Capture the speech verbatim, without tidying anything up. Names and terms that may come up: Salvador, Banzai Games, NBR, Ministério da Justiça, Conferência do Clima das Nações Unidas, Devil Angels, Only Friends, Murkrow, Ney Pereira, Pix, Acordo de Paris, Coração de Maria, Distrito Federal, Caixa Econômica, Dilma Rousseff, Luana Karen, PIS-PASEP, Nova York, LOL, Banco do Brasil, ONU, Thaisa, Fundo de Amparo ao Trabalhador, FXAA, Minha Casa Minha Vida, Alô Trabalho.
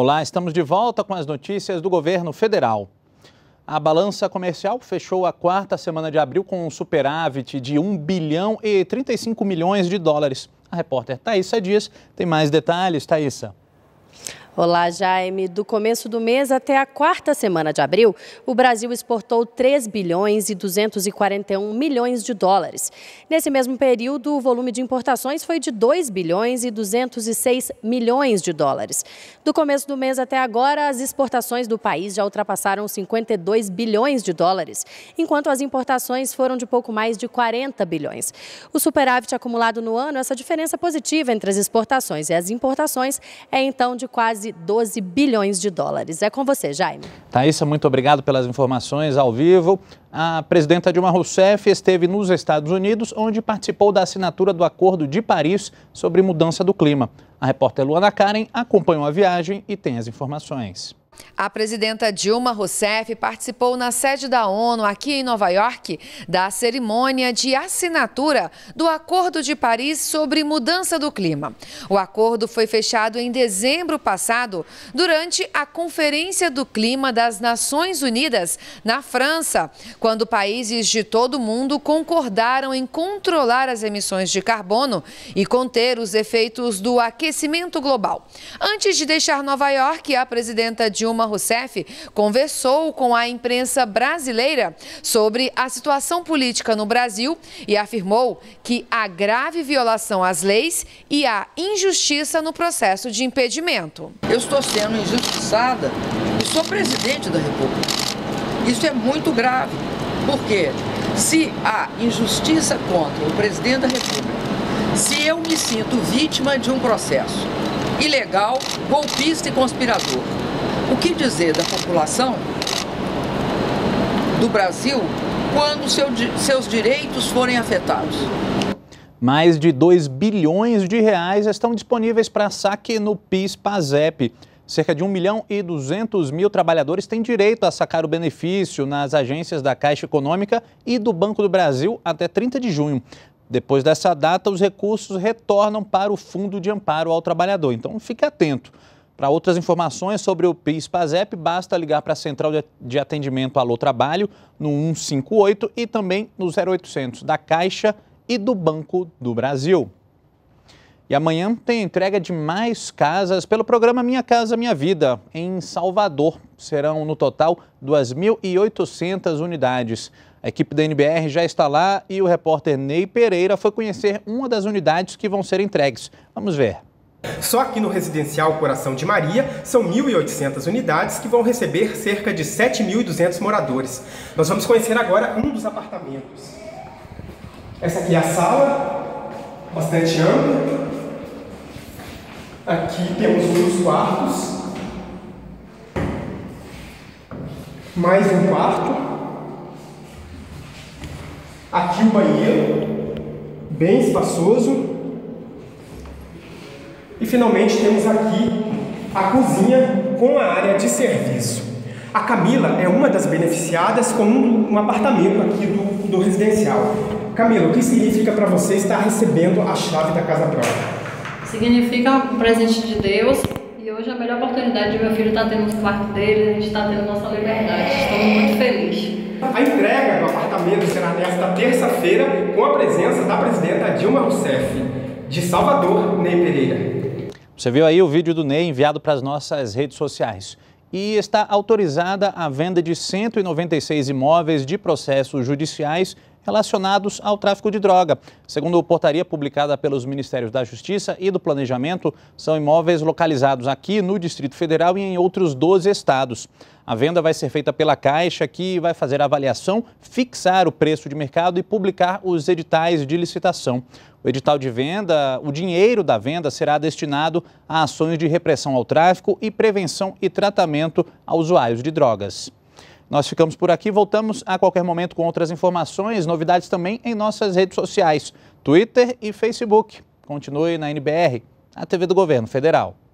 Olá, estamos de volta com as notícias do governo federal. A balança comercial fechou a quarta semana de abril com um superávit de um bilhão e trinta e cinco milhões de dólares. A repórter Thaisa Dias tem mais detalhes. Thaisa. Olá, Jaime. Do começo do mês até a quarta semana de abril, o Brasil exportou três bilhões e duzentos e quarenta e um milhões de dólares. Nesse mesmo período, o volume de importações foi de dois bilhões e duzentos e seis milhões de dólares. Do começo do mês até agora, as exportações do país já ultrapassaram cinquenta e dois bilhões de dólares, enquanto as importações foram de pouco mais de quarenta bilhões. O superávit acumulado no ano, essa diferença positiva entre as exportações e as importações, é então de quase doze bilhões de dólares. É com você, Jaime. Thaisa, muito obrigado pelas informações ao vivo. A presidenta Dilma Rousseff esteve nos Estados Unidos, onde participou da assinatura do Acordo de Paris sobre mudança do clima. A repórter Luana Karen acompanhou a viagem e tem as informações. A presidenta Dilma Rousseff participou na sede da ONU, aqui em Nova York, da cerimônia de assinatura do Acordo de Paris sobre mudança do clima. O acordo foi fechado em dezembro passado, durante a Conferência do Clima das Nações Unidas, na França, quando países de todo o mundo concordaram em controlar as emissões de carbono e conter os efeitos do aquecimento global. Antes de deixar Nova York, a presidenta Dilma Dilma Rousseff conversou com a imprensa brasileira sobre a situação política no Brasil e afirmou que há grave violação às leis e há injustiça no processo de impedimento. Eu estou sendo injustiçada e sou presidente da República. Isso é muito grave, porque se há injustiça contra o presidente da República, se eu me sinto vítima de um processo ilegal, golpista e conspirador, o que dizer da população do Brasil quando seu, seus direitos forem afetados? Mais de dois bilhões de reais estão disponíveis para saque no PIS-PASEP. Cerca de um milhão e duzentos mil trabalhadores têm direito a sacar o benefício nas agências da Caixa Econômica e do Banco do Brasil até trinta de junho. Depois dessa data, os recursos retornam para o Fundo de Amparo ao Trabalhador. Então, fique atento. Para outras informações sobre o PIS-PASEP, basta ligar para a Central de Atendimento Alô Trabalho no um cinco oito e também no zero oitocentos da Caixa e do Banco do Brasil. E amanhã tem entrega de mais casas pelo programa Minha Casa Minha Vida, em Salvador. Serão, no total, duas mil e oitocentas unidades. A equipe da N B R já está lá e o repórter Ney Pereira foi conhecer uma das unidades que vão ser entregues. Vamos ver. Só aqui no residencial Coração de Maria, são mil e oitocentas unidades que vão receber cerca de sete mil e duzentos moradores. Nós vamos conhecer agora um dos apartamentos. Essa aqui é a sala, bastante ampla. Aqui temos um dos quartos. Mais um quarto. Aqui o banheiro, bem espaçoso. E finalmente temos aqui a cozinha com a área de serviço. A Camila é uma das beneficiadas com um, um apartamento aqui do, do residencial. Camila, o que significa para você estar recebendo a chave da casa própria? Significa um presente de Deus e hoje é a melhor oportunidade de meu filho estar tendo o quarto dele, a gente está tendo nossa liberdade. Estou muito feliz. A entrega do apartamento será nesta terça-feira com a presença da presidenta Dilma Rousseff. De Salvador, Ney Pereira. Você viu aí o vídeo do Ney enviado para as nossas redes sociais. E está autorizada a venda de cento e noventa e seis imóveis de processos judiciais relacionados ao tráfico de droga. Segundo a portaria publicada pelos Ministérios da Justiça e do Planejamento, são imóveis localizados aqui no Distrito Federal e em outros doze estados. A venda vai ser feita pela Caixa, que vai fazer a avaliação, fixar o preço de mercado e publicar os editais de licitação. O edital de venda, o dinheiro da venda será destinado a ações de repressão ao tráfico e prevenção e tratamento a usuários de drogas. Nós ficamos por aqui, voltamos a qualquer momento com outras informações, novidades também em nossas redes sociais, Twitter e Facebook. Continue na N B R, a T V do Governo Federal.